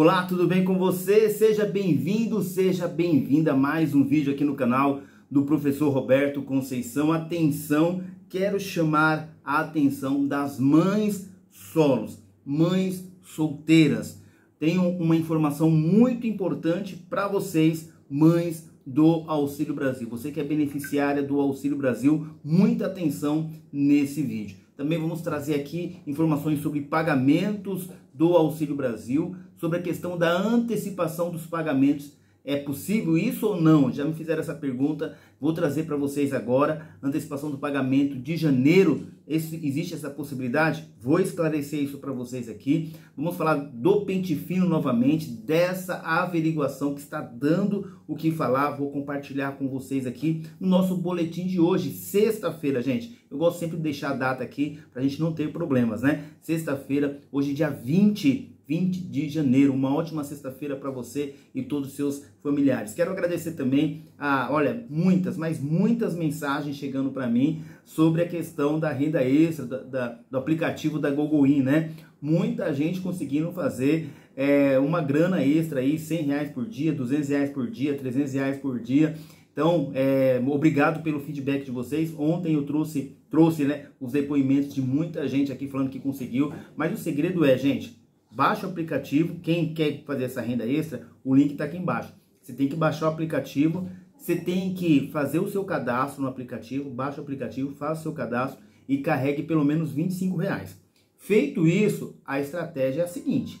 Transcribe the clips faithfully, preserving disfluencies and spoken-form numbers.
Olá, tudo bem com você? Seja bem-vindo, seja bem-vinda a mais um vídeo aqui no canal do professor Roberto Conceição. Atenção, quero chamar a atenção das mães solos, mães solteiras. Tenho uma informação muito importante para vocês, mães do Auxílio Brasil. Você que é beneficiária do Auxílio Brasil, muita atenção nesse vídeo. Também vamos trazer aqui informações sobre pagamentos do Auxílio Brasil, sobre a questão da antecipação dos pagamentos. É possível isso ou não? Já me fizeram essa pergunta, vou trazer para vocês agora. Antecipação do pagamento de janeiro, esse, existe essa possibilidade? Vou esclarecer isso para vocês aqui. Vamos falar do pente fino novamente, dessa averiguação que está dando o que falar. Vou compartilhar com vocês aqui no nosso boletim de hoje, sexta-feira, gente. Eu gosto sempre de deixar a data aqui para a gente não ter problemas, né? Sexta-feira, hoje dia vinte de janeiro, uma ótima sexta-feira para você e todos os seus familiares. Quero agradecer também a, olha, muitas, mas muitas mensagens chegando para mim sobre a questão da renda extra, da, da, do aplicativo da GogoWin, né? Muita gente conseguindo fazer é, uma grana extra aí, cem reais por dia, duzentos reais por dia, trezentos reais por dia. Então, é, obrigado pelo feedback de vocês. Ontem eu trouxe, trouxe né, os depoimentos de muita gente aqui falando que conseguiu, mas o segredo é, gente, baixa o aplicativo. Quem quer fazer essa renda extra, o link está aqui embaixo. Você tem que baixar o aplicativo, você tem que fazer o seu cadastro no aplicativo, baixa o aplicativo, faça o seu cadastro e carregue pelo menos vinte e cinco reais. Feito isso, a estratégia é a seguinte,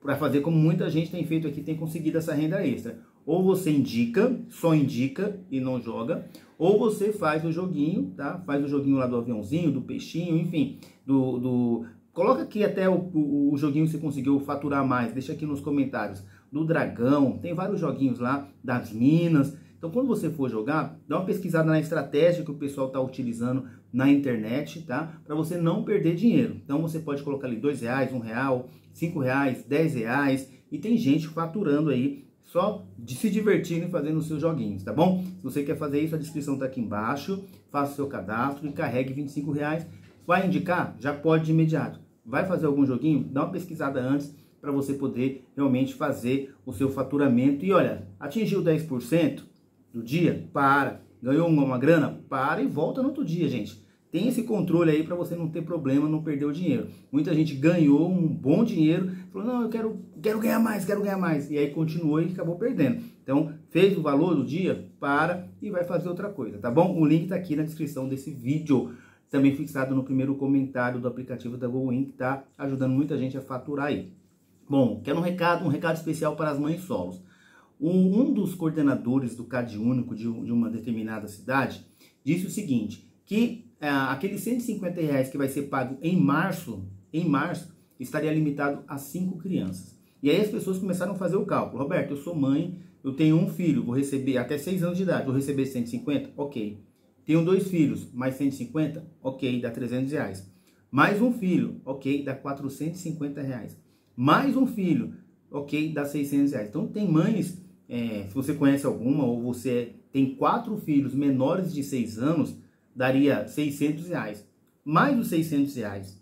para fazer como muita gente tem feito aqui, tem conseguido essa renda extra. Ou você indica, só indica e não joga, ou você faz o joguinho, tá? Faz o joguinho lá do aviãozinho, do peixinho, enfim, do... do Coloca aqui até o, o, o joguinho que você conseguiu faturar mais. Deixa aqui nos comentários. Do dragão, tem vários joguinhos lá, das minas. Então, quando você for jogar, dá uma pesquisada na estratégia que o pessoal está utilizando na internet, tá? Para você não perder dinheiro. Então, você pode colocar ali dois reais, um real, cinco reais, dez reais. E tem gente faturando aí, só de se divertindo e fazendo os seus joguinhos, tá bom? Se você quer fazer isso, a descrição está aqui embaixo. Faça o seu cadastro e carregue vinte e cinco reais. Vai indicar? Já pode de imediato. Vai fazer algum joguinho? Dá uma pesquisada antes para você poder realmente fazer o seu faturamento. E olha, atingiu dez por cento do dia? Para. Ganhou uma grana? Para e volta no outro dia, gente. Tem esse controle aí para você não ter problema, não perder o dinheiro. Muita gente ganhou um bom dinheiro, falou, não, eu quero, quero ganhar mais, quero ganhar mais. E aí continuou e acabou perdendo. Então, fez o valor do dia? Para e vai fazer outra coisa, tá bom? O link está aqui na descrição desse vídeo. Também fixado no primeiro comentário do aplicativo da GoWin, que está ajudando muita gente a faturar aí. Bom, quero um recado, um recado especial para as mães solos. Um, um dos coordenadores do C A D único de, de uma determinada cidade disse o seguinte, que é, aqueles cento e cinquenta reais que vai ser pago em março, em março, estaria limitado a cinco crianças. E aí as pessoas começaram a fazer o cálculo. Roberto, eu sou mãe, eu tenho um filho, vou receber até seis anos de idade, vou receber cento e cinquenta? Ok. Tenho dois filhos, mais cento e cinquenta, ok, dá trezentos reais. Mais um filho, ok, dá quatrocentos e cinquenta reais. Mais um filho, ok, dá seiscentos reais. Então tem mães, é, se você conhece alguma, ou você tem quatro filhos menores de seis anos, daria seiscentos reais. Mais os seiscentos reais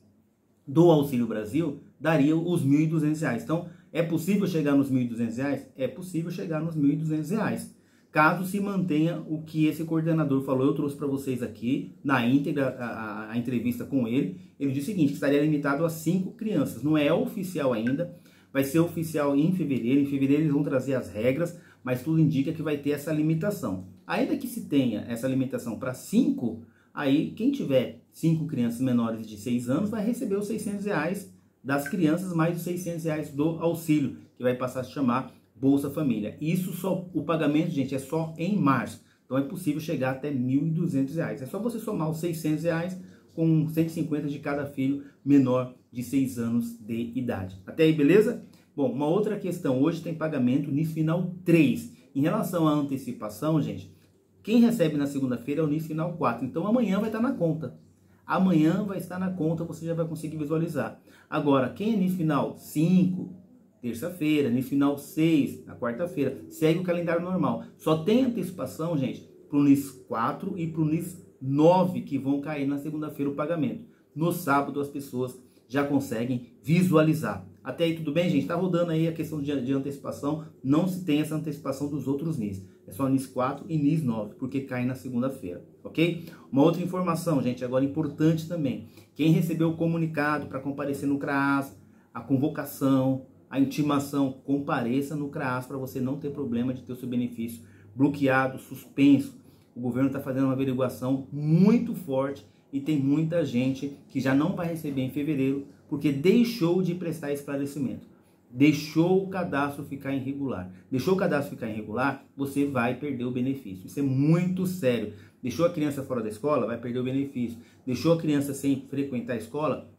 do Auxílio Brasil, daria os mil e duzentos reais. Então, é possível chegar nos mil e duzentos reais? É possível chegar nos mil e duzentos reais. Caso se mantenha o que esse coordenador falou, eu trouxe para vocês aqui, na íntegra, a, a, a entrevista com ele, ele disse o seguinte, que estaria limitado a cinco crianças, não é oficial ainda, vai ser oficial em fevereiro, em fevereiro eles vão trazer as regras, mas tudo indica que vai ter essa limitação. Ainda que se tenha essa limitação para cinco, aí quem tiver cinco crianças menores de seis anos vai receber os seiscentos reais das crianças, mais os seiscentos reais do auxílio, que vai passar a se chamar Bolsa Família. Isso só, o pagamento, gente, é só em março. Então é possível chegar até mil e duzentos reais. É só você somar os seiscentos reais com cento e cinquenta de cada filho menor de seis anos de idade. Até aí, beleza? Bom, uma outra questão. Hoje tem pagamento no final três. Em relação à antecipação, gente, quem recebe na segunda-feira é o N I S final quatro. Então amanhã vai estar na conta. Amanhã vai estar na conta, você já vai conseguir visualizar. Agora, quem é N I S final cinco... terça-feira, no final seis, na quarta-feira, segue o calendário normal. Só tem antecipação, gente, para o N I S quatro e para o N I S nove, que vão cair na segunda-feira o pagamento. No sábado, as pessoas já conseguem visualizar. Até aí tudo bem, gente? Tá rodando aí a questão de, de antecipação. Não se tem essa antecipação dos outros N I S. É só N I S quatro e N I S nove, porque cai na segunda-feira, ok? Uma outra informação, gente, agora importante também. Quem recebeu o comunicado para comparecer no CRAS, a convocação, a intimação, compareça no CRAS para você não ter problema de ter o seu benefício bloqueado, suspenso. O governo está fazendo uma averiguação muito forte e tem muita gente que já não vai receber em fevereiro porque deixou de prestar esclarecimento, deixou o cadastro ficar irregular. Deixou o cadastro ficar irregular, você vai perder o benefício. Isso é muito sério. Deixou a criança fora da escola, vai perder o benefício. Deixou a criança sem frequentar a escola,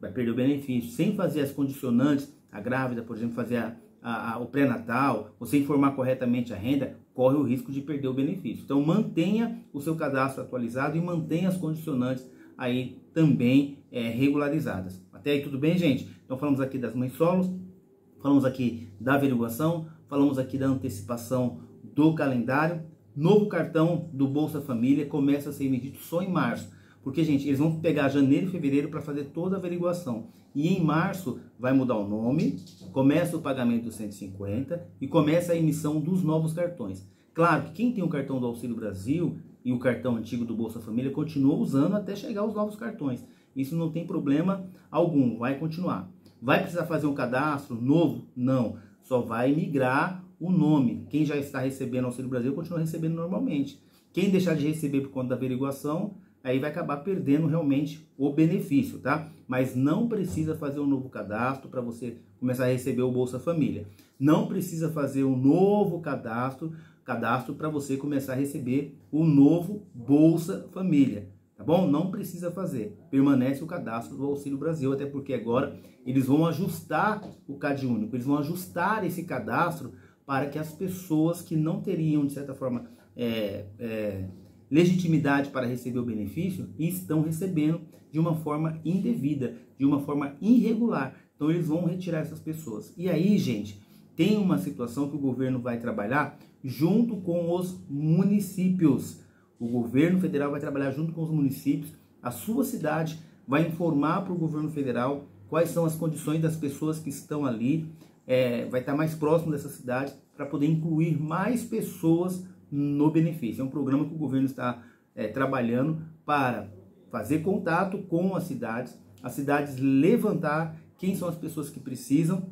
vai perder o benefício. Sem fazer as condicionantes, a grávida, por exemplo, fazer a, a, a, o pré-natal, você informar corretamente a renda, corre o risco de perder o benefício. Então mantenha o seu cadastro atualizado e mantenha as condicionantes aí também é, regularizadas. Até aí tudo bem, gente? Então falamos aqui das mães solos, falamos aqui da averiguação, falamos aqui da antecipação do calendário. Novo cartão do Bolsa Família começa a ser emitido só em março, porque, gente, eles vão pegar janeiro e fevereiro para fazer toda a averiguação. E em março vai mudar o nome, começa o pagamento dos cento e cinquenta e começa a emissão dos novos cartões. Claro que quem tem o cartão do Auxílio Brasil e o cartão antigo do Bolsa Família continua usando até chegar os novos cartões. Isso não tem problema algum, vai continuar. Vai precisar fazer um cadastro novo? Não, só vai migrar o nome. Quem já está recebendo Auxílio Brasil continua recebendo normalmente. Quem deixar de receber por conta da averiguação, aí vai acabar perdendo realmente o benefício, tá? Mas não precisa fazer um novo cadastro para você começar a receber o Bolsa Família. Não precisa fazer um novo cadastro, cadastro para você começar a receber o novo Bolsa Família. Tá bom? Não precisa fazer. Permanece o cadastro do Auxílio Brasil, até porque agora eles vão ajustar o C A D único. Eles vão ajustar esse cadastro para que as pessoas que não teriam, de certa forma, é, é, legitimidade para receber o benefício, estão recebendo de uma forma indevida, de uma forma irregular. Então eles vão retirar essas pessoas. E aí, gente, tem uma situação que o governo vai trabalhar junto com os municípios. O governo federal vai trabalhar junto com os municípios, a sua cidade vai informar para o governo federal quais são as condições das pessoas que estão ali, é, vai estar mais próximo dessa cidade para poder incluir mais pessoas no benefício. É um programa que o governo está é, trabalhando para fazer contato com as cidades, as cidades levantar quem são as pessoas que precisam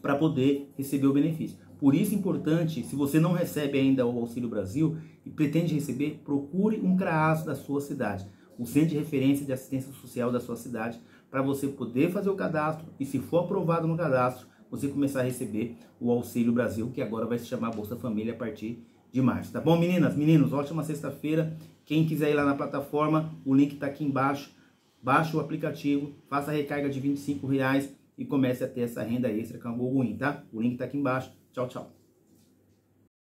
para poder receber o benefício. Por isso é importante, se você não recebe ainda o Auxílio Brasil e pretende receber, procure um CRAS da sua cidade, um centro de referência de assistência social da sua cidade, para você poder fazer o cadastro e, se for aprovado no cadastro, você começar a receber o Auxílio Brasil, que agora vai se chamar Bolsa Família a partir de março. Tá bom, meninas? Meninos, ótima sexta-feira. Quem quiser ir lá na plataforma, o link está aqui embaixo. Baixa o aplicativo, faça a recarga de vinte e cinco reais e comece a ter essa renda extra com a GoWin, tá? O link está aqui embaixo. Tchau, tchau.